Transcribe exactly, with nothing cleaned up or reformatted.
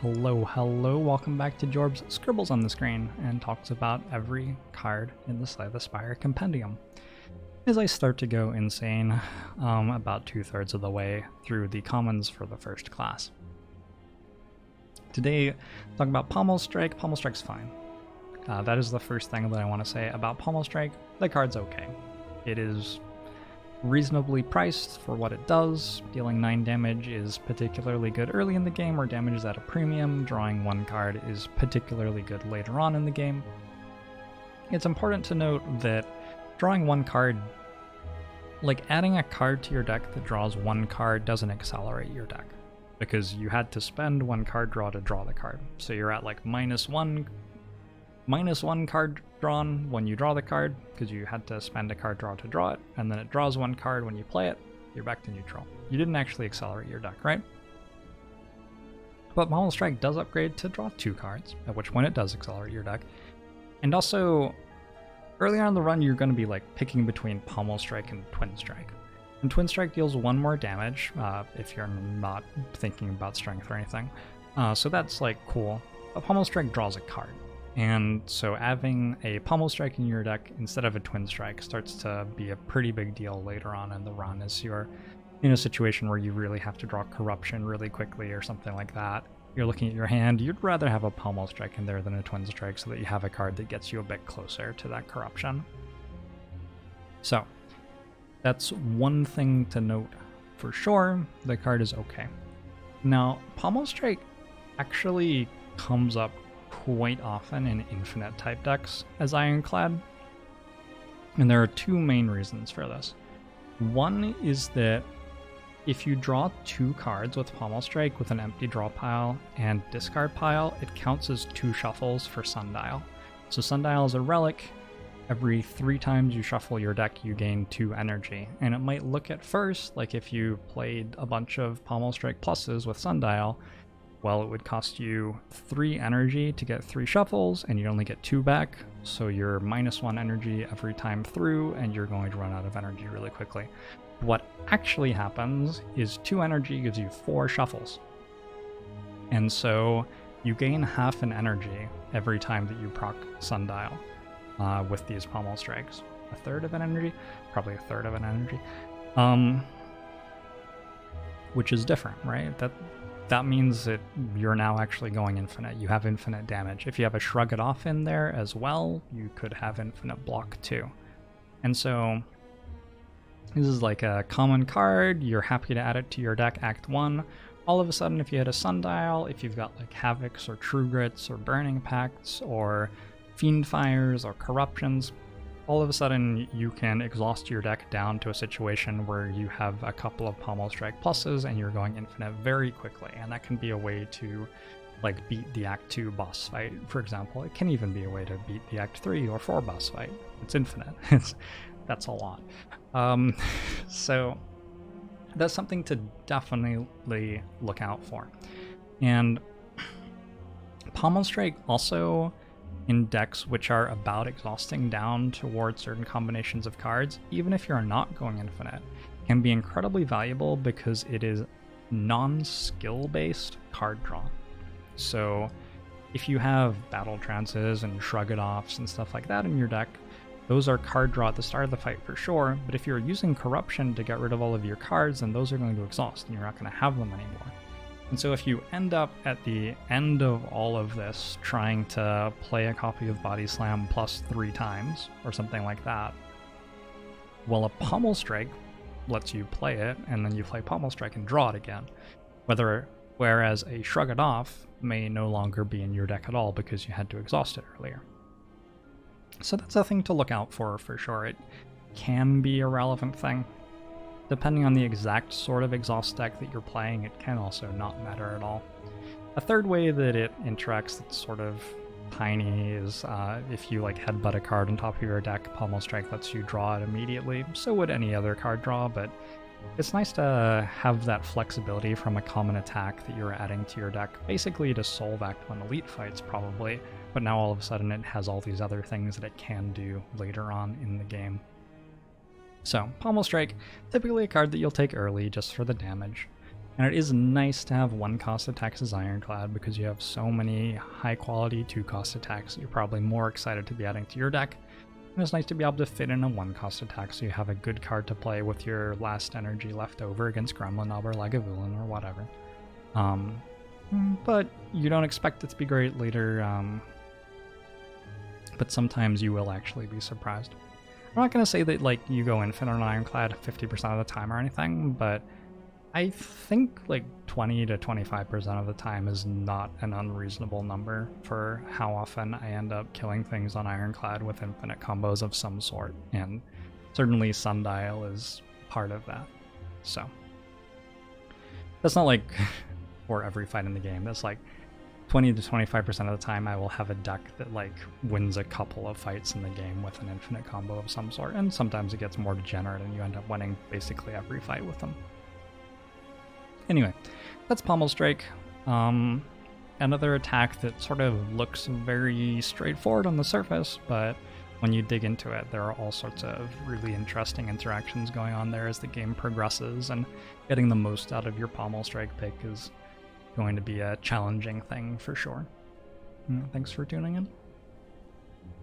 Hello, hello, welcome back to Jorbs Scribbles on the Screen and talks about every card in the Slay the Spire compendium. As I start to go insane, um, about two-thirds of the way through the commons for the first class. Today, talking about Pommel Strike. Pommel Strike's fine. Uh, that is the first thing that I want to say about Pommel Strike. The card's okay. It is reasonably priced for what it does. Dealing nine damage is particularly good early in the game, or damage is at a premium. Drawing one card is particularly good later on in the game. It's important to note that drawing one card, like adding a card to your deck that draws one card, doesn't accelerate your deck, because you had to spend one card draw to draw the card. So you're at like minus one, minus one card drawn when you draw the card, because you had to spend a card draw to draw it, and then it draws one card when you play it, you're back to neutral. You didn't actually accelerate your deck, right? But Pommel Strike does upgrade to draw two cards, at which point it does accelerate your deck. And also, early on in the run, you're going to be like picking between Pommel Strike and Twin Strike. And Twin Strike deals one more damage, uh, if you're not thinking about strength or anything. Uh, so that's like cool. A Pommel Strike draws a card. And so having a Pommel Strike in your deck instead of a Twin Strike starts to be a pretty big deal later on in the run, as you're in a situation where you really have to draw Corruption really quickly or something like that. You're looking at your hand, you'd rather have a Pommel Strike in there than a Twin Strike so that you have a card that gets you a bit closer to that Corruption. So that's one thing to note for sure. The card is okay. Now, Pommel Strike actually comes up quite often in infinite type decks as Ironclad, and there are two main reasons for this. One is that if you draw two cards with Pommel Strike with an empty draw pile and discard pile, it counts as two shuffles for Sundial. So Sundial is a relic. Every three times you shuffle your deck, you gain two energy, and it might look at first like if you played a bunch of Pommel Strike pluses with Sundial, well, it would cost you three energy to get three shuffles, and you only get two back, so you're minus one energy every time through, and you're going to run out of energy really quickly. What actually happens is two energy gives you four shuffles, and so you gain half an energy every time that you proc Sundial uh, with these Pommel Strikes. A third of an energy? Probably a third of an energy. Um, which is different, right? That. That means that you're now actually going infinite. You have infinite damage. If you have a Shrug It Off in there as well, you could have infinite block too. And so this is like a common card. You're happy to add it to your deck act one. All of a sudden, if you had a Sundial, if you've got like Havocs or True Grits or Burning Pacts or Fiend Fires or Corruptions, all of a sudden you can exhaust your deck down to a situation where you have a couple of Pommel Strike pluses and you're going infinite very quickly, and that can be a way to like beat the Act two boss fight, for example. It can even be a way to beat the Act three or four boss fight. It's infinite. It's that's a lot. Um, so that's something to definitely look out for. And Pommel Strike also, in decks which are about exhausting down towards certain combinations of cards, even if you're not going infinite, can be incredibly valuable because it is non-skill based card draw. So if you have Battle Trances and Shrug It Offs and stuff like that in your deck, those are card draw at the start of the fight for sure, but if you're using Corruption to get rid of all of your cards, then those are going to exhaust and you're not going to have them anymore. And so if you end up at the end of all of this trying to play a copy of Body Slam plus three times or something like that, well, a Pommel Strike lets you play it, and then you play Pommel Strike and draw it again. Whether, whereas a Shrug It Off may no longer be in your deck at all because you had to exhaust it earlier. So that's a thing to look out for for sure. It can be a relevant thing. Depending on the exact sort of exhaust deck that you're playing, it can also not matter at all. A third way that it interacts that's sort of tiny is uh, if you like headbutt a card on top of your deck, Pommel Strike lets you draw it immediately. So would any other card draw, but it's nice to have that flexibility from a common attack that you're adding to your deck, basically to solve Act one Elite fights probably, but now all of a sudden it has all these other things that it can do later on in the game. So, Pommel Strike, typically a card that you'll take early just for the damage. And it is nice to have one cost attacks as Ironclad because you have so many high quality two cost attacks that you're probably more excited to be adding to your deck. And it's nice to be able to fit in a one cost attack so you have a good card to play with your last energy left over against Gremlin Nob or Lagavulin or whatever. Um, but you don't expect it to be great later, um, but sometimes you will actually be surprised. I'm not going to say that like you go infinite on Ironclad fifty percent of the time or anything, but I think like twenty to twenty-five percent of the time is not an unreasonable number for how often I end up killing things on Ironclad with infinite combos of some sort, and certainly Sundial is part of that. So that's not like for every fight in the game. That's like twenty to twenty-five percent of the time I will have a deck that like wins a couple of fights in the game with an infinite combo of some sort, and sometimes it gets more degenerate and you end up winning basically every fight with them. Anyway, that's Pommel Strike. Um, another attack that sort of looks very straightforward on the surface, but when you dig into it, there are all sorts of really interesting interactions going on there as the game progresses, and getting the most out of your Pommel Strike pick is going to be a challenging thing for sure. Thanks for tuning in.